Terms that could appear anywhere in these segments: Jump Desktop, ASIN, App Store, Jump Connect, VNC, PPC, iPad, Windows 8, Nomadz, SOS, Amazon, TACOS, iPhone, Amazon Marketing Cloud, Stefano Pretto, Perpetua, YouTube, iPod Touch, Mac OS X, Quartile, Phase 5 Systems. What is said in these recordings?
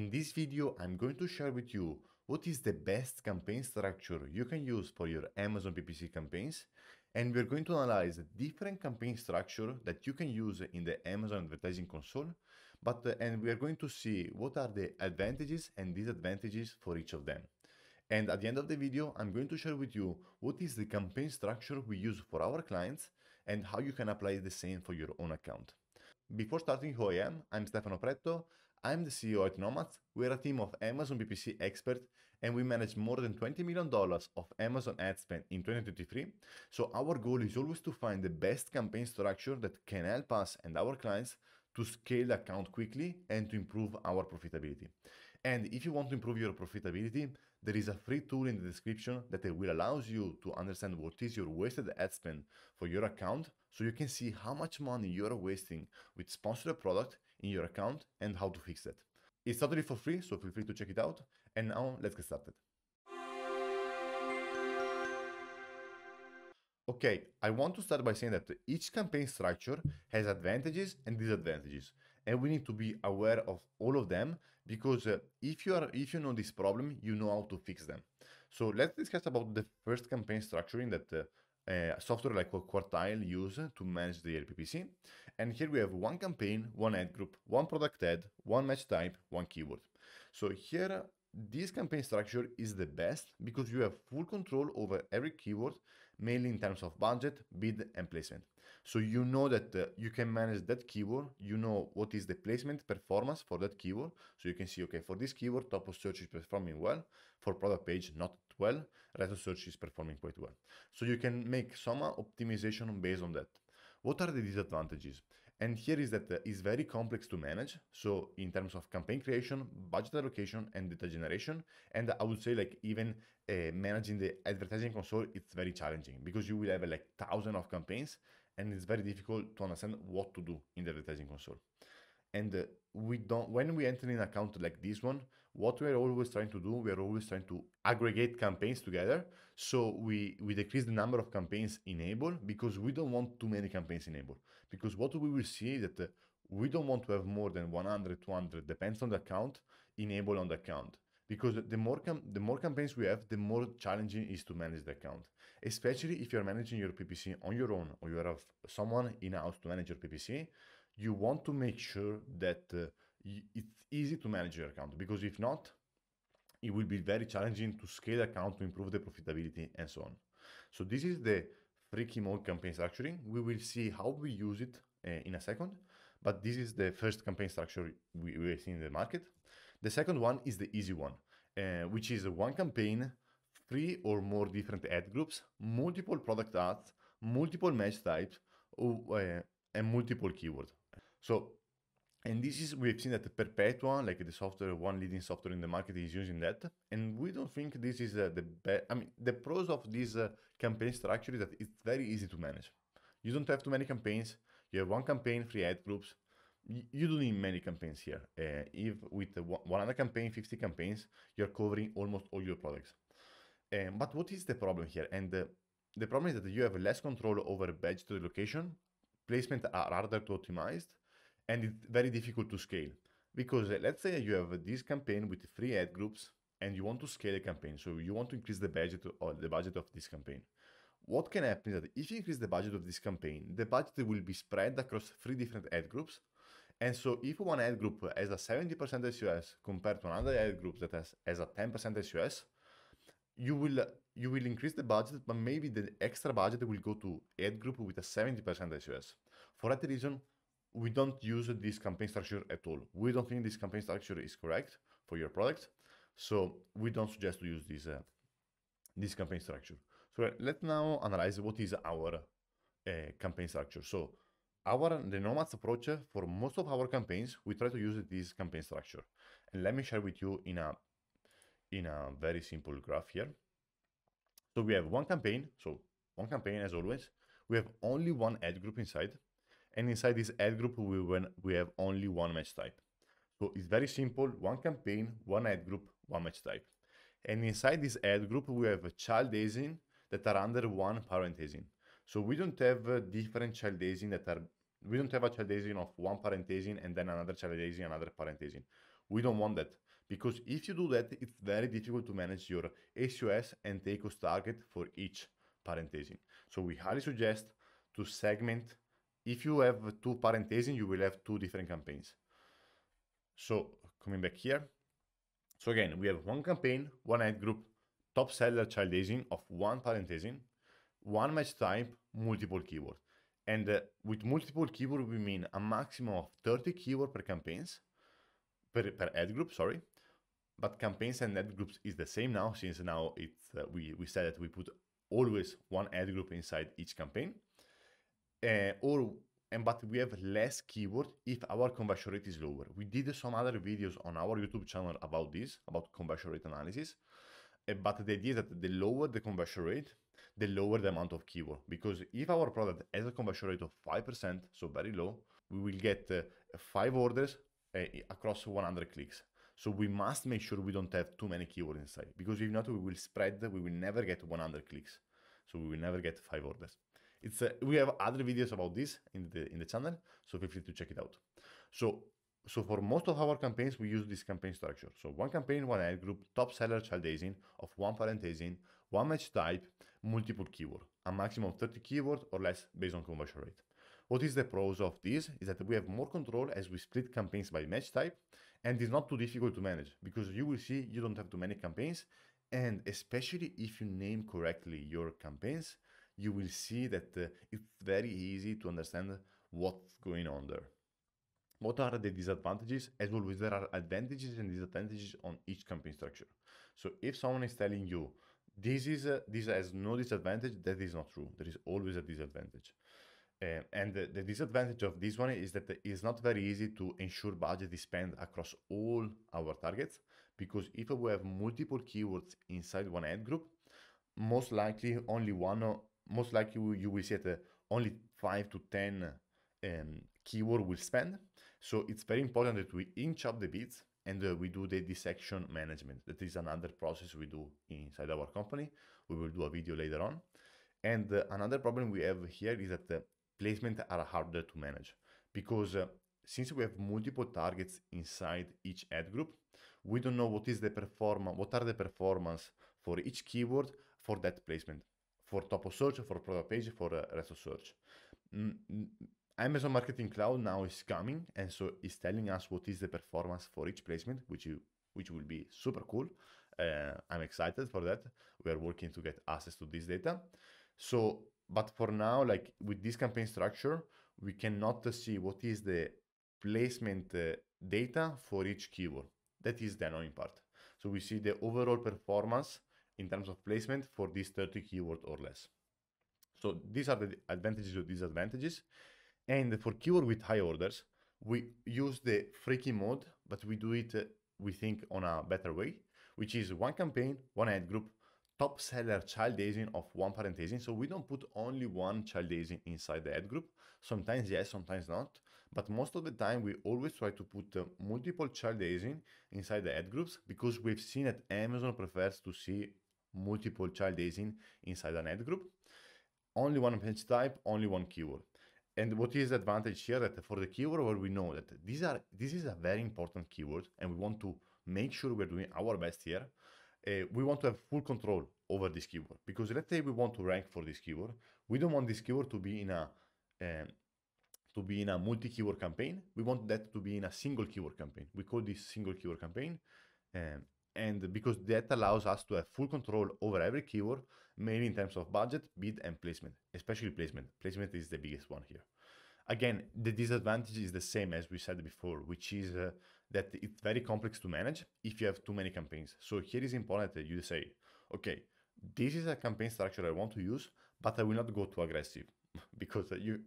In this video, I'm going to share with you what is the best campaign structure you can use for your Amazon PPC campaigns, and we're going to analyze different campaign structure that you can use in the Amazon Advertising Console, and we are going to see what are the advantages and disadvantages for each of them. And at the end of the video, I'm going to share with you what is the campaign structure we use for our clients and how you can apply the same for your own account. Before starting who I am, I'm Stefano Pretto. I'm the CEO at Nomadz. We're a team of Amazon PPC experts, and we manage more than $20 million of Amazon ad spend in 2023. So our goal is always to find the best campaign structure that can help us and our clients to scale the account quickly and to improve our profitability. And if you want to improve your profitability, there is a free tool in the description that will allow you to understand what is your wasted ad spend for your account, so you can see how much money you're wasting with sponsored product in your account and how to fix that. It's totally for free, so feel free to check it out. And now let's get started. Okay, I want to start by saying that each campaign structure has advantages and disadvantages, and we need to be aware of all of them, because if you know this problem, you know how to fix them. So let's discuss about the first campaign structuring that software like Quartile use to manage the PPC. And here we have one campaign, one ad group, one product ad, one match type, one keyword. So here, this campaign structure is the best because you have full control over every keyword, mainly in terms of budget, bid, and placement. So you know that you can manage that keyword, you know what is the placement performance for that keyword. So you can see, okay, for this keyword, top of search is performing well, for product page, not well, rest of search is performing quite well. So you can make some optimization based on that. What are the disadvantages? And here is that it's very complex to manage. So in terms of campaign creation, budget allocation, and data generation, and I would say like even managing the advertising console, it's very challenging because you will have like thousands of campaigns, and it's very difficult to understand what to do in the advertising console. And when we enter an account like this one, what we are always trying to do, we are always trying to aggregate campaigns together. So we decrease the number of campaigns enabled, because we don't want too many campaigns enabled. Because what we will see is that we don't want to have more than 100, 200, depends on the account, enabled on the account. Because the more campaigns we have, the more challenging it is to manage the account. Especially if you're managing your PPC on your own, or you have someone in-house to manage your PPC, you want to make sure that it's easy to manage your account, because if not, it will be very challenging to scale the account, to improve the profitability, and so on. So this is the freaky mode campaign structuring. We will see how we use it in a second, but this is the first campaign structure we see in the market. The second one is the easy one, which is one campaign, 3 or more different ad groups, multiple product ads, multiple match types, and multiple keywords. So, and this is, we've seen that Perpetua, like the software, one leading software in the market, is using that. And we don't think this is the best. I mean, the pros of this campaign structure is that it's very easy to manage. You don't have too many campaigns. You have one campaign, 3 ad groups. You don't need many campaigns here. If with 100 campaign, 50 campaigns, you're covering almost all your products. But what is the problem here? And the problem is that you have less control over budget allocation. Placements are harder to optimize, and it's very difficult to scale, because let's say you have this campaign with 3 ad groups and you want to scale a campaign. So you want to increase the budget of this campaign. What can happen is that if you increase the budget of this campaign, the budget will be spread across 3 different ad groups. And so if one ad group has a 70% SOS compared to another ad group that has a 10% SOS, you will increase the budget, but maybe the extra budget will go to ad group with a 70% SOS. For that reason, we don't use this campaign structure at all. We don't think this campaign structure is correct for your product. So we don't suggest to use this campaign structure. So let's now analyze what is our campaign structure. So the Nomadz approach for most of our campaigns, we try to use this campaign structure. And let me share with you in a very simple graph here. So we have one campaign, as always, we have only one ad group inside, and inside this ad group we have only one match type. So it's very simple, one campaign, one ad group, one match type. And inside this ad group we have a child ASIN that are under one parent ASIN. So we don't have different child ASIN that are, we don't have a child ASIN of one parent ASIN and then another child ASIN, another parent ASIN. We don't want that, because if you do that, it's very difficult to manage your SOS and TACOS target for each parenthesin. So we highly suggest to segment. If you have two parenthesin, you will have two different campaigns. So coming back here. So again, we have one campaign, one ad group, top seller child ASIN of one parenthesin, one match type, multiple keyword. And with multiple keyword, we mean a maximum of 30 keyword per campaigns, per ad group, sorry. But campaigns and ad groups is the same now, since now it's, we said that we put always one ad group inside each campaign. But we have less keyword if our conversion rate is lower. We did some other videos on our YouTube channel about this, about conversion rate analysis. But the idea is that the lower the conversion rate, the lower the amount of keyword. Because if our product has a conversion rate of 5%, so very low, we will get 5 orders across 100 clicks. So we must make sure we don't have too many keywords inside. Because if not, we will spread, we will never get 100 clicks. So we will never get 5 orders. It's we have other videos about this in the channel, so feel free to check it out. So for most of our campaigns, we use this campaign structure. So one campaign, one ad group, top seller child ASIN of one parenthesin, one match type, multiple keyword, a maximum of 30 keywords or less based on conversion rate. What is the pros of this is that we have more control as we split campaigns by match type, and it's not too difficult to manage, because you will see you don't have too many campaigns, and especially if you name correctly your campaigns, you will see that it's very easy to understand what's going on there. What are the disadvantages? As always, there are advantages and disadvantages on each campaign structure. So if someone is telling you, this has no disadvantage, that is not true. There is always a disadvantage. And the disadvantage of this one is that it's not very easy to ensure budget is spent across all our targets, because if we have multiple keywords inside one ad group, most likely you will see that only 5 to 10 keyword will spend. So it's very important that we inch up the bids, and we do the dissection management. That is another process we do inside our company. We will do a video later on. And another problem we have here is that the placements are harder to manage, because since we have multiple targets inside each ad group, we don't know what are the performance for each keyword for that placement, for top of search, for product page, for rest of search. Amazon Marketing Cloud now is coming, and so it's telling us what is the performance for each placement, which will be super cool. I'm excited for that. We are working to get access to this data. So, but for now, like with this campaign structure, we cannot see what is the placement data for each keyword. That is the annoying part. So we see the overall performance in terms of placement for these 30 keywords or less. So these are the advantages or disadvantages. And for keyword with high orders, we use the freaky mode, but we do it, we think, on a better way, which is one campaign, one ad group, top seller child ASIN of one parenthesin. So we don't put only one child ASIN inside the ad group. Sometimes yes, sometimes not. But most of the time, we always try to put multiple child ASIN inside the ad groups, because we've seen that Amazon prefers to see multiple child ASIN inside an ad group. Only one page type, only one keyword. And what is the advantage here? That for the keyword where we know that this is a very important keyword, and we want to make sure we're doing our best here. We want to have full control over this keyword, because let's say we want to rank for this keyword. We don't want this keyword to be in a multi-keyword campaign. We want that to be in a single keyword campaign. We call this single keyword campaign, and because that allows us to have full control over every keyword, mainly in terms of budget, bid, and placement, especially placement. Placement is the biggest one here. Again, the disadvantage is the same as we said before, which is that it's very complex to manage if you have too many campaigns. So here is important that you say, okay, this is a campaign structure I want to use, but I will not go too aggressive, because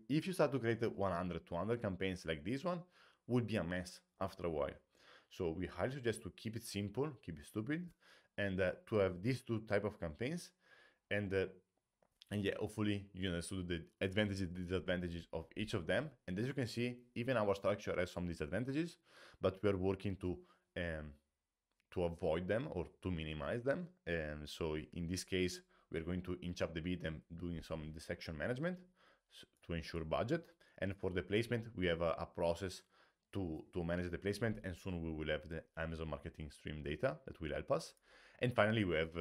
if you start to create 100, 200 campaigns like this one, would be a mess after a while. So we highly suggest to keep it simple, keep it stupid, and to have these two type of campaigns. And yeah, hopefully you understood the advantages and disadvantages of each of them. And as you can see, even our structure has some disadvantages, but we are working to avoid them or to minimize them. And so in this case, we are going to inch up the bid and doing some dissection management to ensure budget. And for the placement, we have a process to manage the placement, and soon we will have the Amazon marketing stream data that will help us. And finally, we have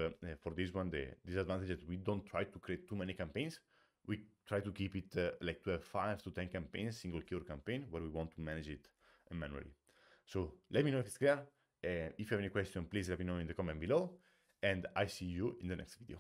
for this one the disadvantage that we don't try to create too many campaigns. We try to keep it like to have 5 to 10 campaigns, single keyword campaign, where we want to manage it manually. So let me know if it's clear. If you have any question, please let me know in the comment below, and I see you in the next video.